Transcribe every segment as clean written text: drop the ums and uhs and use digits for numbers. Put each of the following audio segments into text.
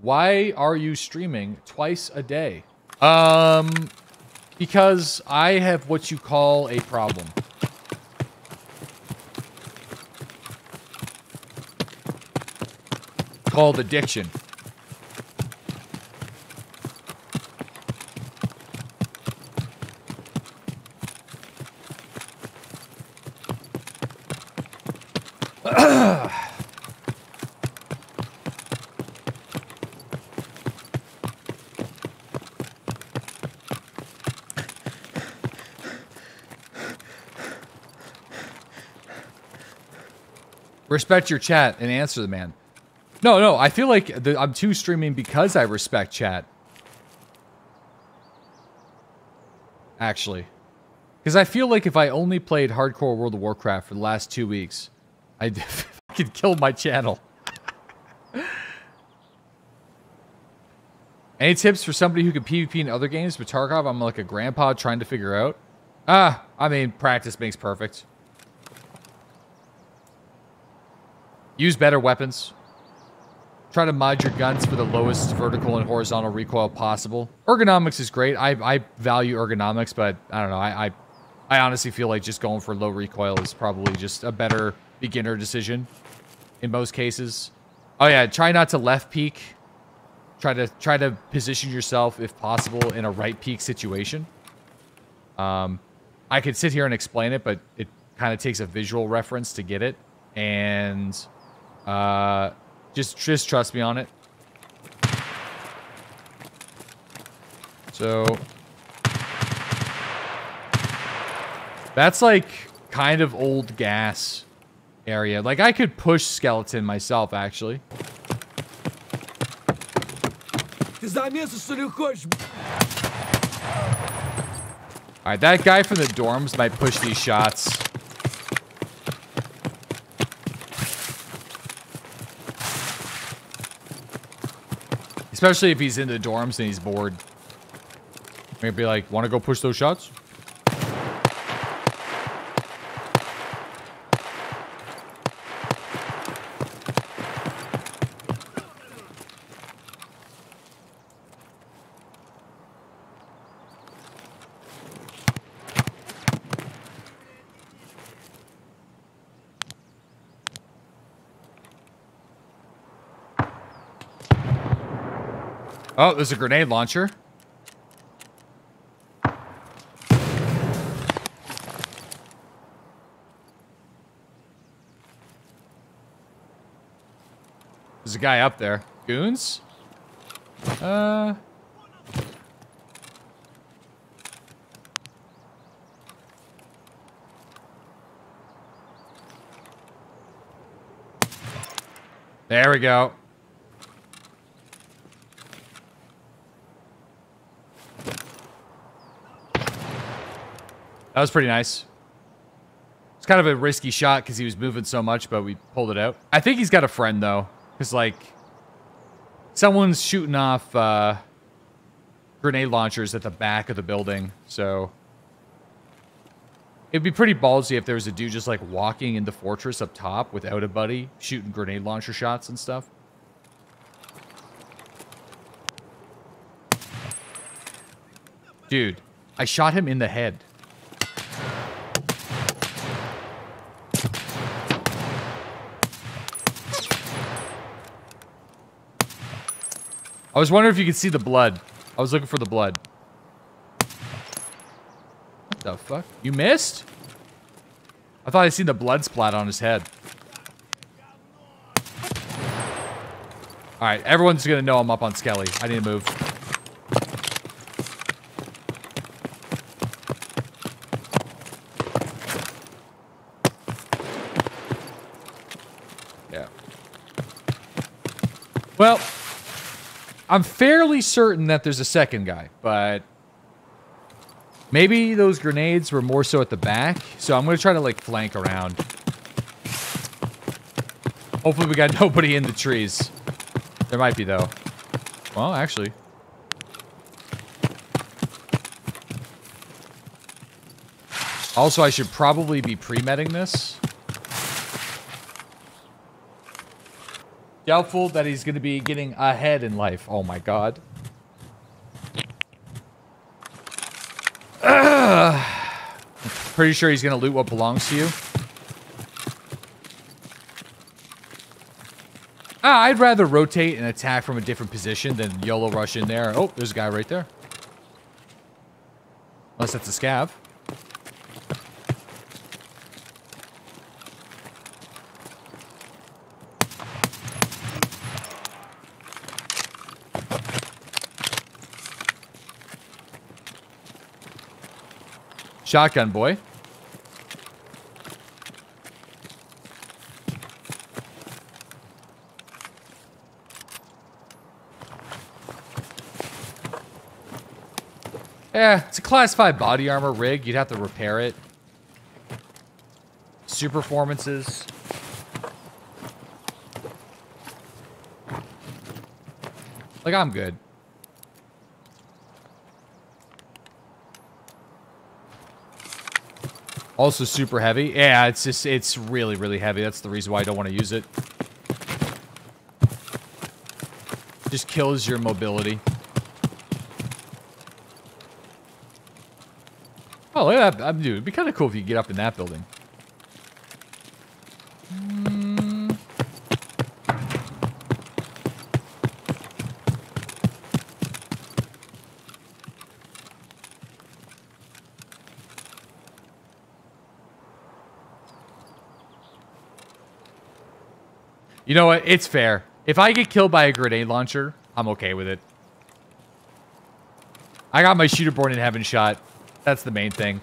Why are you streaming twice a day? Because I have what you call a problem. Called addiction. Respect your chat and answer the man. No, I feel like I'm too streaming because I respect chat. Actually. Because I feel like if I only played Hardcore World of Warcraft for the last 2 weeks, I'd fucking kill my channel. Any tips for somebody who can PvP in other games? But Tarkov, I'm like a grandpa trying to figure out. I mean, practice makes perfect. Use better weapons. Try to mod your guns for the lowest vertical and horizontal recoil possible. Ergonomics is great. I value ergonomics, but I don't know. I honestly feel like just going for low recoil is probably just a better beginner decision in most cases. Oh yeah, try not to left peek. Try to position yourself, if possible, in a right peek situation. I could sit here and explain it, but it kind of takes a visual reference to get it. And... just trust me on it. So that's like kind of old gas area. Like I could push skeleton myself actually. All right, that guy from the dorms might push these shots. Especially if he's in the dorms and he's bored. Maybe like, want to go push those shots? Oh, there's a grenade launcher. There's a guy up there. Goons? There we go. That was pretty nice. It's kind of a risky shot because he was moving so much, but we pulled it out. I think he's got a friend, though. Because, like, someone's shooting off grenade launchers at the back of the building. So it'd be pretty ballsy if there was a dude just, like, walking in the fortress up top without a buddy, shooting grenade launcher shots and stuff. Dude, I shot him in the head. I was wondering if you could see the blood. I was looking for the blood. What the fuck? You missed? I thought I seen the blood splat on his head. Alright, everyone's gonna know I'm up on Skelly. I need to move. Yeah. Well... I'm fairly certain that there's a second guy, but maybe those grenades were more so at the back. So I'm going to try to like flank around. Hopefully we got nobody in the trees. There might be though. Well, actually. Also, I should probably be pre-medding this. Doubtful that he's going to be getting ahead in life. Oh my god. Pretty sure he's going to loot what belongs to you. Ah, I'd rather rotate and attack from a different position than YOLO rush in there. Oh, there's a guy right there. Unless that's a scav. Shotgun boy. Yeah, it's a class 5 body armor rig. You'd have to repair it. Super performances. Like, I'm good. Also super heavy. Yeah, it's just, it's really, really heavy. That's the reason why I don't want to use it. Just kills your mobility. Oh, look at that. Dude, it'd be kind of cool if you get up in that building. You know what? It's fair. If I get killed by a grenade launcher, I'm okay with it. I got my Shooter Born in Heaven shot. That's the main thing.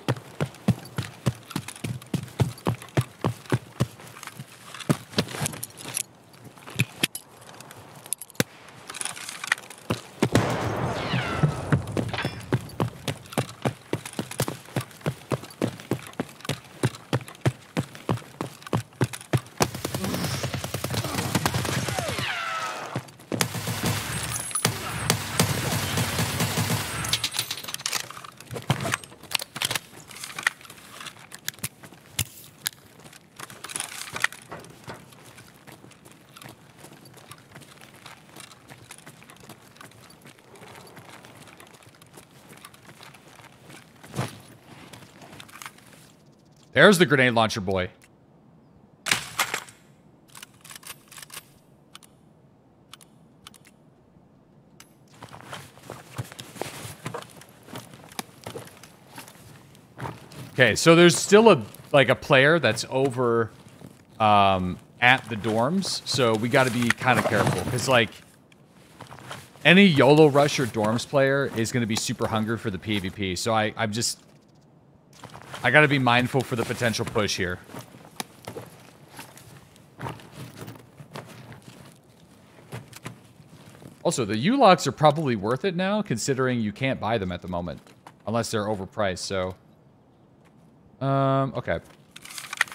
There's the grenade launcher boy. Okay, so there's still a player that's over at the dorms, so we got to be kind of careful because like any YOLO rush or dorms player is going to be super hungry for the PvP. So I'm just. I gotta be mindful for the potential push here. Also, the U-locks are probably worth it now, considering you can't buy them at the moment. Unless they're overpriced, so... okay.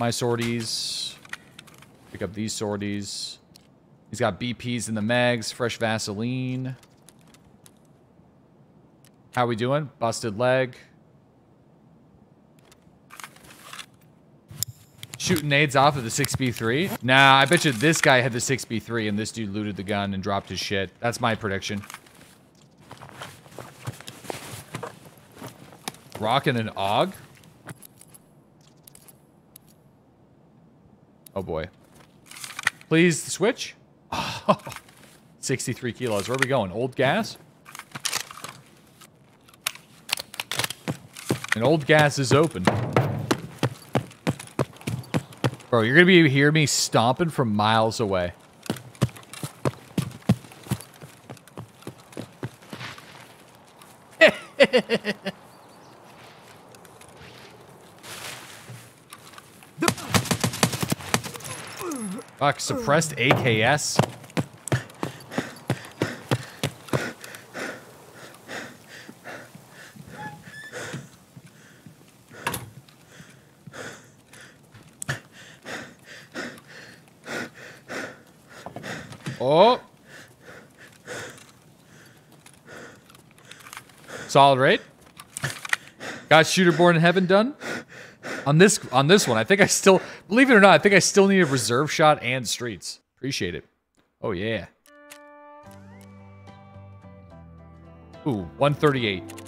My sorties. Pick up these sorties. He's got BPs in the mags, fresh Vaseline. How we doing? Busted leg. Shooting nades off of the 6B3. Nah, I bet you this guy had the 6B3 and this dude looted the gun and dropped his shit. That's my prediction. Rocking an AUG? Oh boy. Please switch. 63 kilos. Where are we going? Old gas? And old gas is open. Bro, you're going to hear me stomping from miles away. Fuck, suppressed AKS. Solid raid. Got Shooter Born in Heaven done. On this one, I think I still, believe it or not, I think I still need a reserve shot and streets. Appreciate it. Oh, yeah. Ooh, 138.